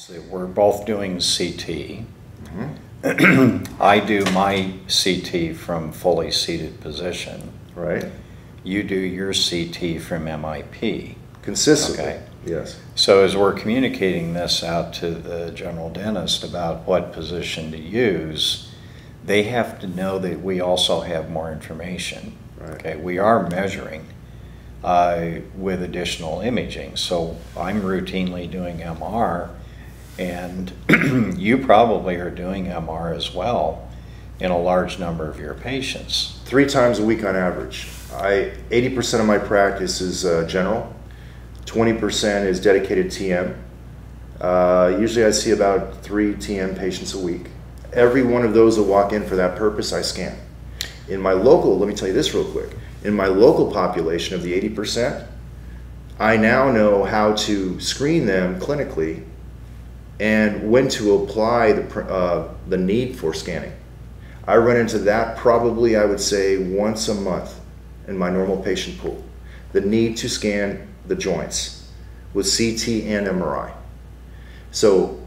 So we're both doing CT. Mm-hmm. I do my CT from fully seated position. Right. You do your CT from MIP. Consistently. Okay. Yes. So as we're communicating this out to the general dentist about what position to use, they have to know that we also have more information. Right. Okay. We are measuring with additional imaging. So I'm routinely doing MR, and you probably are doing MR as well in a large number of your patients. 3 times a week on average. 80% of my practice is general, 20% is dedicated TM. Usually I see about 3 TM patients a week. Every one of those that walk in for that purpose, I scan. In my local, let me tell you this real quick, in my local population of the 80%, I now know how to screen them clinically and when to apply the need for scanning. I run into that probably, I would say, once a month in my normal patient pool. The need to scan the joints with CT and MRI. So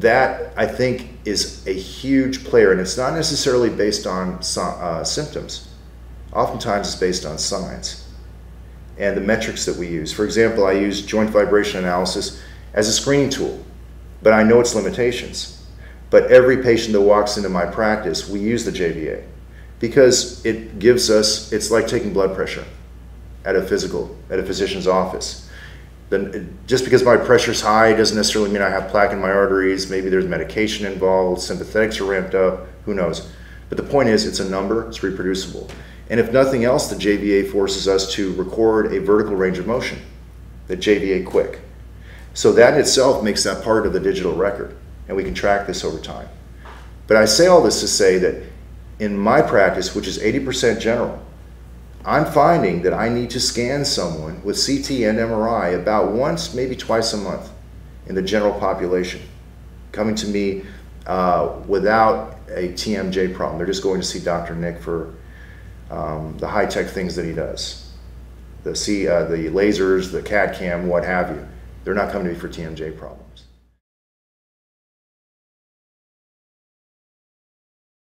that, I think, is a huge player, and it's not necessarily based on symptoms. Oftentimes it's based on signs and the metrics that we use. For example, I use joint vibration analysis as a screening tool, but I know its limitations. But every patient that walks into my practice, we use the JVA because it gives us, it's like taking blood pressure at a physician's office. Then just because my pressure's high doesn't necessarily mean I have plaque in my arteries. Maybe there's medication involved, sympathetics are ramped up, who knows. But the point is, it's a number, it's reproducible. And if nothing else, the JVA forces us to record a vertical range of motion, the JVA quick. So that itself makes that part of the digital record, and we can track this over time. But I say all this to say that in my practice, which is 80% general, I'm finding that I need to scan someone with CT and MRI about once, maybe twice a month in the general population, coming to me without a TMJ problem. They're just going to see Dr. Nick for the high-tech things that he does, the lasers, the CAD cam, what have you. They're not coming to me for TMJ problems.